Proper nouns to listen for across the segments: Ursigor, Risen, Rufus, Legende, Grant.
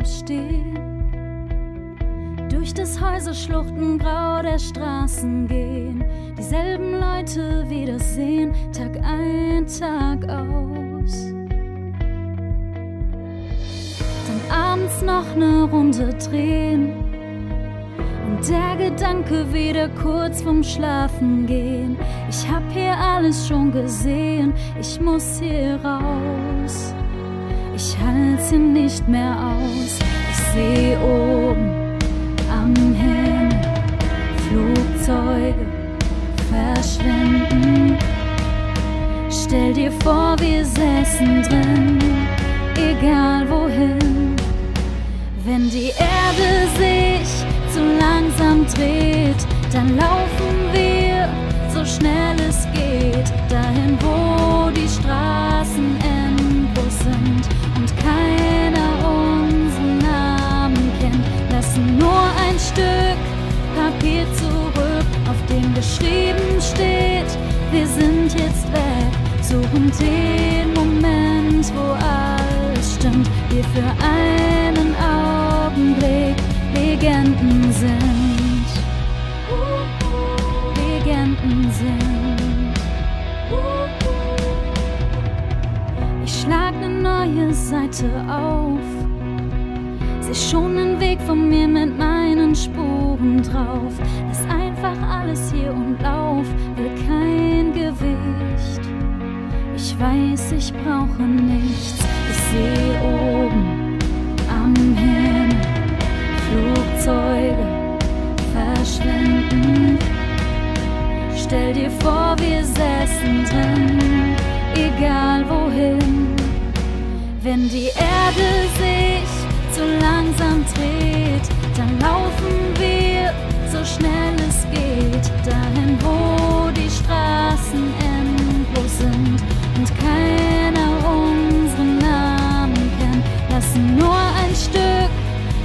entstehen, durch des Häuser Schluchtengrau der Straßen gehen, dieselben Leute wiedersehen, Tag ein, Tag aus. Dann abends noch ne Runde drehen und der Gedanke wieder kurz vorm Schlafen gehen, ich hab hier alles schon gesehen, ich muss hier raus. Ich halt's hier nicht mehr aus. Ich seh oben am Himmel Flugzeuge verschwinden. Stell dir vor, wir säßen drin, egal wohin. Wenn die Erde sich zu langsam dreht, dann laufen wir so schnell es geht dahin, wo die Straßen endlos sind. Und keiner unseren Namen kennt, lassen nur ein Stück Papier zurück, auf dem geschrieben steht, wir sind jetzt weg. Suchen den Moment, wo alles stimmt, wir für einen Augenblick Legenden sind. Legenden sind. Ich schlag ne neue Seite auf, seh schon den Weg von mir mit meinen Spuren drauf. Lass einfach alles hier und lauf, will kein Gewicht. Ich weiß, ich brauche nichts. Ich seh oben am Himmel Flugzeuge verschwinden. Stell dir vor, wir säßen drin, egal wohin. Wenn die Erde sich zu langsam dreht, dann laufen wir so schnell es geht dahin, wo die Straßen endlos sind und keiner unseren Namen kennt. Lassen nur ein Stück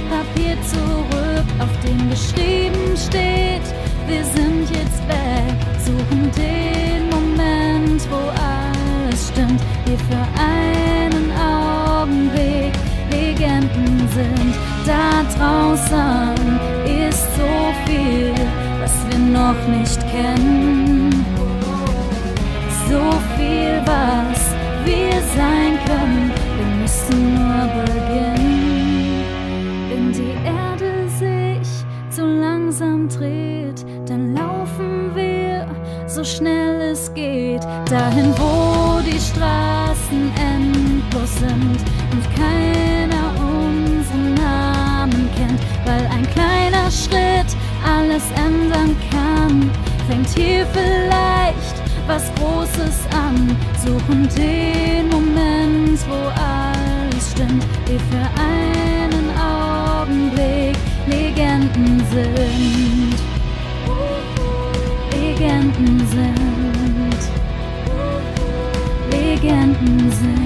Papier zurück, auf dem geschrieben steht, wir sind jetzt weg. Suchen den Moment, wo alles stimmt, wir für einen Augenblick Legenden sind. Da draußen ist so viel, was wir noch nicht kennen, so viel, was wir sein können. Wir müssen nur beginnen. Wenn die Erde sich so langsam dreht, dann laufen wir so schnell es geht dahin, wo die Straßen endlos sind und keiner unseren Namen kennt, weil ein kleiner Schritt alles ändern kann. Fängt hier vielleicht was Großes an. Suchen den Moment, wo alles stimmt, wir für einen Augenblick Legenden sind. Legenden sind. Legenden sind.